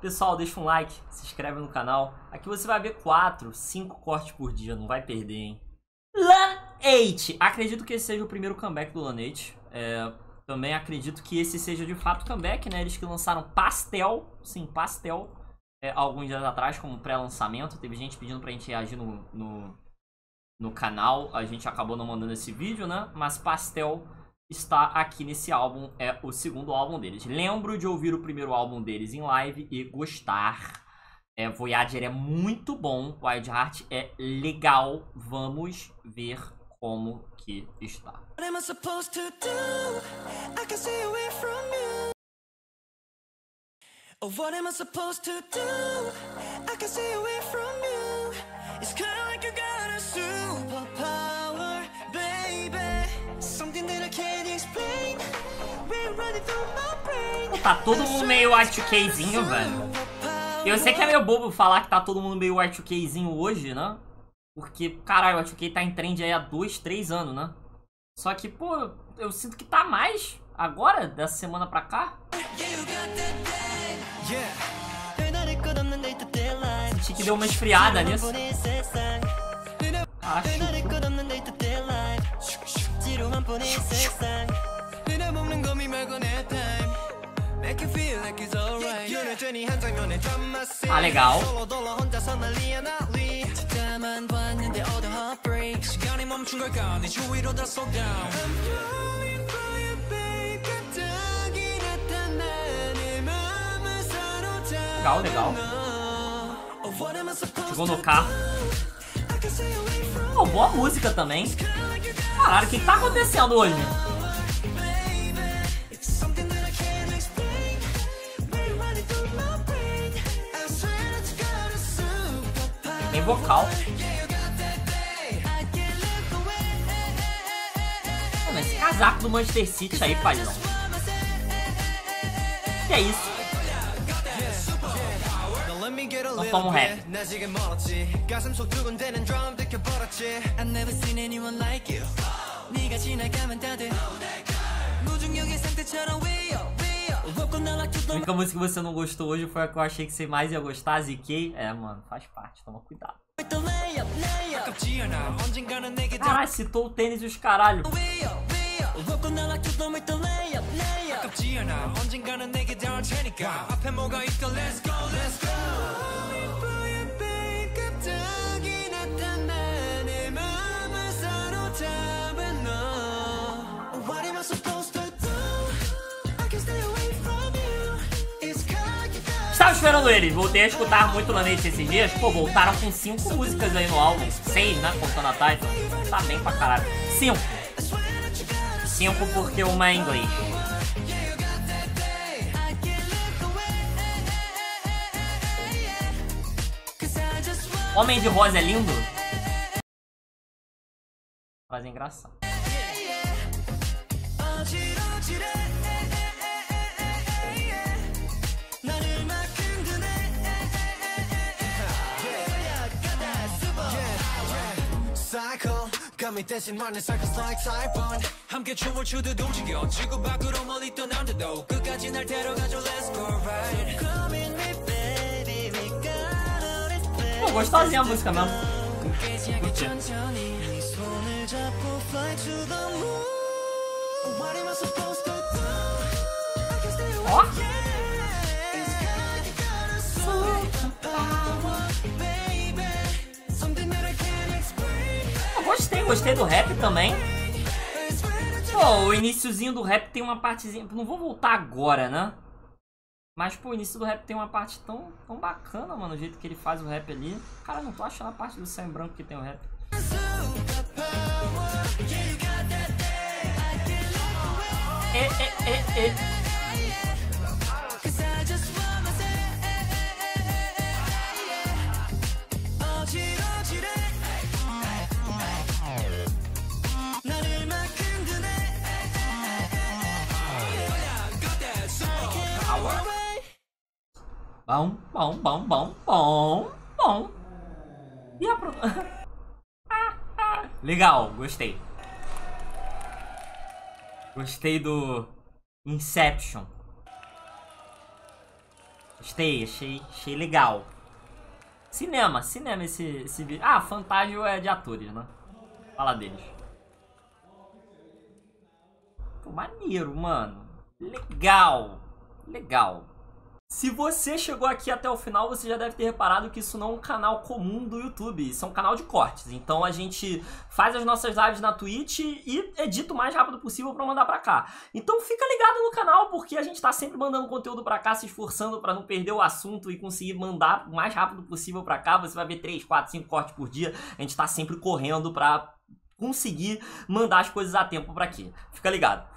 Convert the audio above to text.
Pessoal, deixa um like, se inscreve no canal. Aqui você vai ver 4, 5 cortes por dia, não vai perder, hein? LUN8! Acredito que esse seja o primeiro comeback do LUN8. Também acredito que esse seja de fato comeback, né? Eles que lançaram Pastel, sim, Pastel, alguns dias atrás, como pré-lançamento. Teve gente pedindo pra gente reagir no canal. A gente acabou não mandando esse vídeo, né? Mas Pastel está aqui nesse álbum, é o segundo álbum deles. Lembro de ouvir o primeiro álbum deles em live e gostar. Voyager é muito bom, Wild Heart é legal. Vamos ver como que está. Tá todo mundo meio Y2Kzinho, velho. Eu sei que é meio bobo falar que tá todo mundo meio Y2Kzinho hoje, né? Porque, caralho, o Y2K tá em trend aí há 2, 3 anos, né? Só que, pô, eu sinto que tá mais agora, dessa semana pra cá. Senti que deu uma esfriada nisso. Acho. Ah, legal. Legal, legal. Chegou no carro. Oh, boa música também. Caralho, o que tá acontecendo hoje? Vocal. Mas esse casaco do Manchester City aí, pai, não. Que é isso? Não tomo rap. A única música que você não gostou hoje foi a que eu achei que você mais ia gostar, ZK. Mano, faz parte, toma cuidado. Caralho, citou o tênis e os caralho. Estava esperando eles, voltei a escutar muito LUN8 esses dias. Pô, voltaram com 5 músicas aí no álbum, 6, né, contando a Titan. Tá bem pra caralho, 5 porque uma é em inglês. Homem de Rosa é lindo? Mas é engraçado. Pô, gostosinha a música mesmo. Ó! Gostei do rap também. Pô, o iniciozinho do rap tem uma partezinha... Não vou voltar agora, né? Mas, pô, o início do rap tem uma parte tão bacana, mano. O jeito que ele faz o rap ali. Cara, não tô achando a parte do Sam Branco que tem o rap. Bom. E a pro... Legal, gostei. Gostei do Inception. Gostei, achei legal. Cinema esse vídeo. Ah, Fantástico é de atores, né? Fala deles. Pô, maneiro, mano. Legal. Se você chegou aqui até o final, você já deve ter reparado que isso não é um canal comum do YouTube, isso é um canal de cortes. Então a gente faz as nossas lives na Twitch e edita o mais rápido possível pra mandar pra cá. Então fica ligado no canal, porque a gente tá sempre mandando conteúdo pra cá, se esforçando pra não perder o assunto e conseguir mandar o mais rápido possível pra cá. Você vai ver 3, 4, 5 cortes por dia, a gente tá sempre correndo pra conseguir mandar as coisas a tempo pra aqui. Fica ligado.